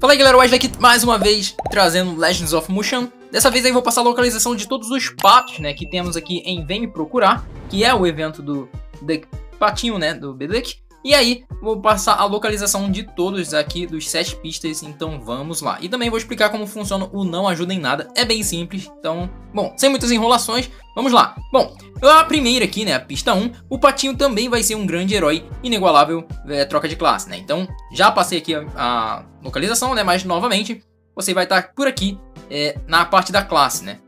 Fala aí galera, o Wesley aqui mais uma vez trazendo Legends of Mushroom. Dessa vez aí vou passar a localização de todos os patos, né, que temos aqui em Vem Me Procurar, que é o evento do patinho, né, do BDK. E aí vou passar a localização de todos aqui dos 7 pistas, então vamos lá. E também vou explicar como funciona o não ajuda em nada, é bem simples, então, bom, sem muitas enrolações, vamos lá. Bom, a primeira aqui, né, a pista 1, o patinho também vai ser um grande herói, inigualável, troca de classe, né. Então, já passei aqui a localização, né, mas novamente, você vai estar por aqui, na parte da classe, né.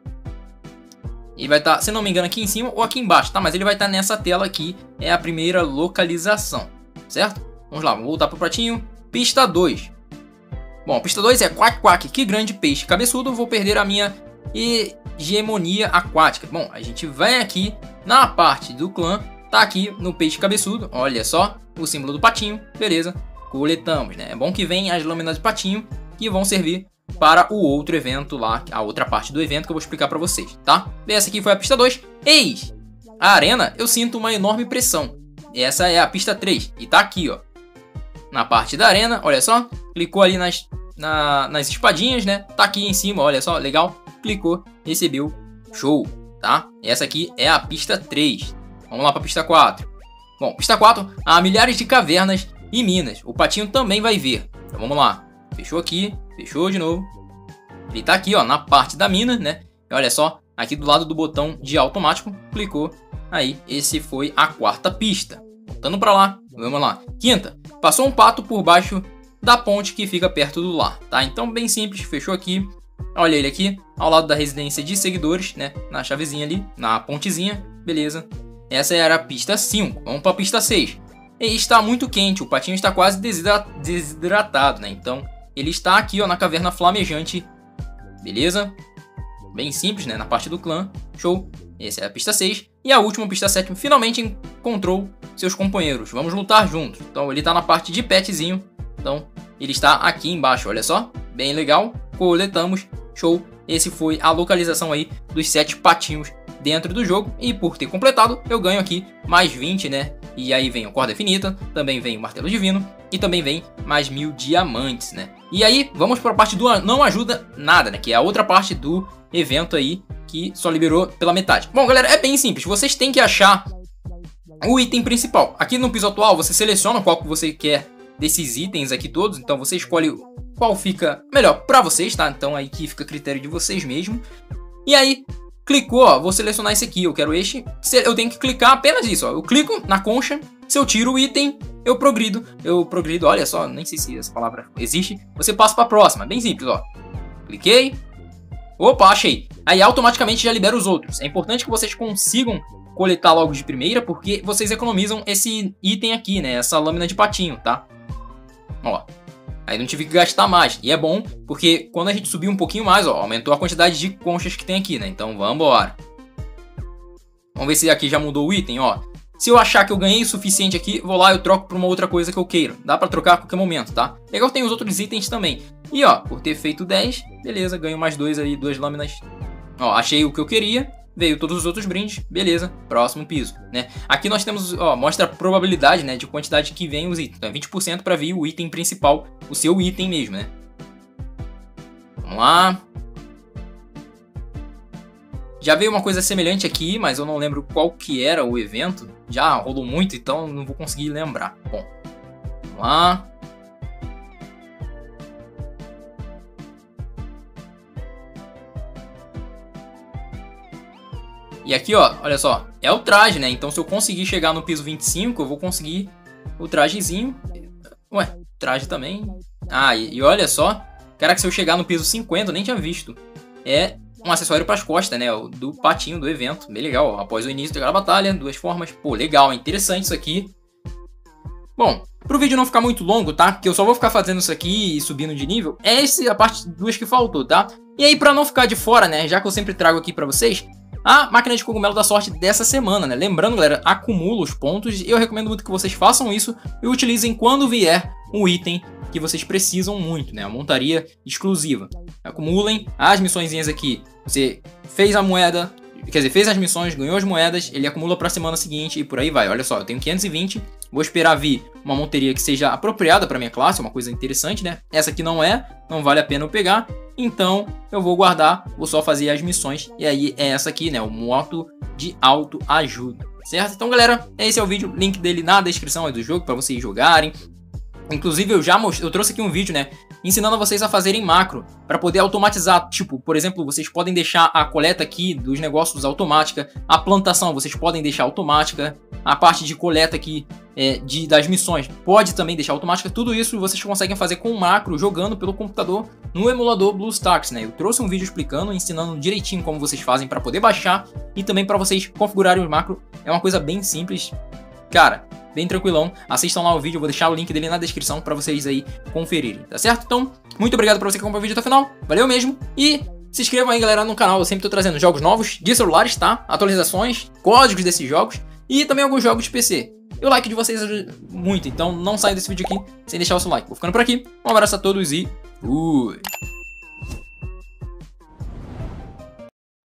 Ele vai estar, se não me engano, aqui em cima ou aqui embaixo, tá? Mas ele vai estar nessa tela aqui, é a primeira localização, certo? Vamos lá, vou voltar pro pratinho. Pista 2. Bom, pista 2 é quack quack, que grande peixe cabeçudo, vou perder a minha hegemonia aquática. Bom, a gente vem aqui na parte do clã, tá aqui no peixe cabeçudo, olha só, o símbolo do patinho, beleza, coletamos, né? É bom que vem as lâminas de patinho, que vão servir para o outro evento lá, a outra parte do evento que eu vou explicar pra vocês, tá? Essa aqui foi a pista 2. Eis a arena, eu sinto uma enorme pressão. Essa é a pista 3. E tá aqui, ó. Na parte da arena, olha só. Clicou ali nas espadinhas, né? Tá aqui em cima, olha só, legal. Clicou, recebeu, show, tá? Essa aqui é a pista 3. Vamos lá pra pista 4. Bom, pista 4, há milhares de cavernas e minas. O patinho também vai ver. Então vamos lá. Fechou aqui, fechou de novo. Ele tá aqui, ó, na parte da mina, né? E olha só, aqui do lado do botão de automático, clicou. Aí, esse foi a quarta pista. Voltando pra lá, vamos lá. Quinta, passou um pato por baixo da ponte que fica perto do lar, tá? Então, bem simples, fechou aqui. Olha ele aqui, ao lado da residência de seguidores, né? Na chavezinha ali, na pontezinha, beleza. Essa era a pista 5. Vamos pra pista 6. E está muito quente, o patinho está quase desidratado, né? Então, ele está aqui, ó, na caverna flamejante. Beleza? Bem simples, né? Na parte do clã. Show. Essa é a pista 6. E a última, pista 7, finalmente encontrou seus companheiros. Vamos lutar juntos. Então, ele está na parte de petzinho. Então, ele está aqui embaixo, olha só. Bem legal. Coletamos. Show. Esse foi a localização aí dos 7 patinhos dentro do jogo. E por ter completado, eu ganho aqui mais 20, né? E aí vem o Corda Infinita, também vem o Martelo Divino e também vem mais 1000 diamantes, né? E aí, vamos para a parte do Não Ajuda Nada, né? Que é a outra parte do evento aí que só liberou pela metade. Bom, galera, é bem simples. Vocês têm que achar o item principal. Aqui no piso atual, você seleciona qual que você quer desses itens aqui todos. Então, você escolhe qual fica melhor para vocês, tá? Então, aí que fica a critério de vocês mesmo. E aí, clicou, ó, vou selecionar esse aqui, eu quero este. Eu tenho que clicar apenas isso, ó. Eu clico na concha, se eu tiro o item, eu progrido, olha só, nem sei se essa palavra existe. Você passa pra próxima, bem simples, ó. Cliquei. Opa, achei. Aí automaticamente já libera os outros. É importante que vocês consigam coletar logo de primeira, porque vocês economizam esse item aqui, né, essa lâmina de patinho, tá? Ó. Aí não tive que gastar mais. E é bom, porque quando a gente subir um pouquinho mais, ó, aumentou a quantidade de conchas que tem aqui, né? Então, vambora. Vamos ver se aqui já mudou o item, ó. Se eu achar que eu ganhei o suficiente aqui, vou lá e eu troco pra uma outra coisa que eu queira. Dá pra trocar a qualquer momento, tá? Legal, tem os outros itens também. E, ó, por ter feito 10, beleza, ganho mais 2 aí, 2 lâminas. Ó, achei o que eu queria. Veio todos os outros brindes, beleza, próximo piso, né? Aqui nós temos, ó, mostra a probabilidade, né, de quantidade que vem os itens. Então é 20% para vir o item principal, o seu item mesmo, né? Vamos lá. Já veio uma coisa semelhante aqui, mas eu não lembro qual que era o evento. Já rolou muito, então não vou conseguir lembrar. Bom, vamos lá. E aqui, ó, olha só, é o traje, né? Então, se eu conseguir chegar no piso 25, eu vou conseguir o trajezinho. Ué, traje também. Ah, e olha só. Caraca, se eu chegar no piso 50, eu nem tinha visto. É um acessório para as costas, né? Do patinho do evento. Bem legal, ó. Após o início da batalha, duas formas. Pô, legal, é interessante isso aqui. Bom, pro vídeo não ficar muito longo, tá? Porque eu só vou ficar fazendo isso aqui e subindo de nível. Essa é a parte 2 que faltou, tá? E aí, pra não ficar de fora, né? Já que eu sempre trago aqui pra vocês a máquina de cogumelo da sorte dessa semana, né? Lembrando, galera, acumula os pontos. Eu recomendo muito que vocês façam isso e utilizem quando vier um item que vocês precisam muito, né? A montaria exclusiva. Acumulem as missõezinhas aqui. Você fez a moeda, quer dizer, fez as missões, ganhou as moedas, ele acumula para a semana seguinte e por aí vai. Olha só, eu tenho 520 Vou esperar vir uma monteria que seja apropriada para minha classe, uma coisa interessante, né? Essa aqui não é, não vale a pena eu pegar. Então eu vou guardar, vou só fazer as missões. E aí é essa aqui, né? O moto de autoajuda, certo? Então, galera, esse é o vídeo. Link dele na descrição aí do jogo para vocês jogarem. Inclusive, eu trouxe aqui um vídeo, né? Ensinando a vocês a fazerem macro para poder automatizar. Tipo, por exemplo, vocês podem deixar a coleta aqui dos negócios automática, a plantação vocês podem deixar automática, a parte de coleta aqui das missões pode também deixar automática. Tudo isso vocês conseguem fazer com macro jogando pelo computador no emulador BlueStacks, né? Eu trouxe um vídeo explicando, ensinando direitinho como vocês fazem para poder baixar e também para vocês configurarem os macros. É uma coisa bem simples, cara. Bem tranquilão, assistam lá o vídeo, eu vou deixar o link dele na descrição pra vocês aí conferirem, tá certo? Então, muito obrigado pra você que acompanhou o vídeo até o final, valeu mesmo, e se inscrevam aí, galera, no canal, eu sempre tô trazendo jogos novos de celulares, tá? Atualizações, códigos desses jogos, e também alguns jogos de PC. E o like de vocês ajuda muito, então não saiam desse vídeo aqui sem deixar o seu like. Vou ficando por aqui, um abraço a todos e fui!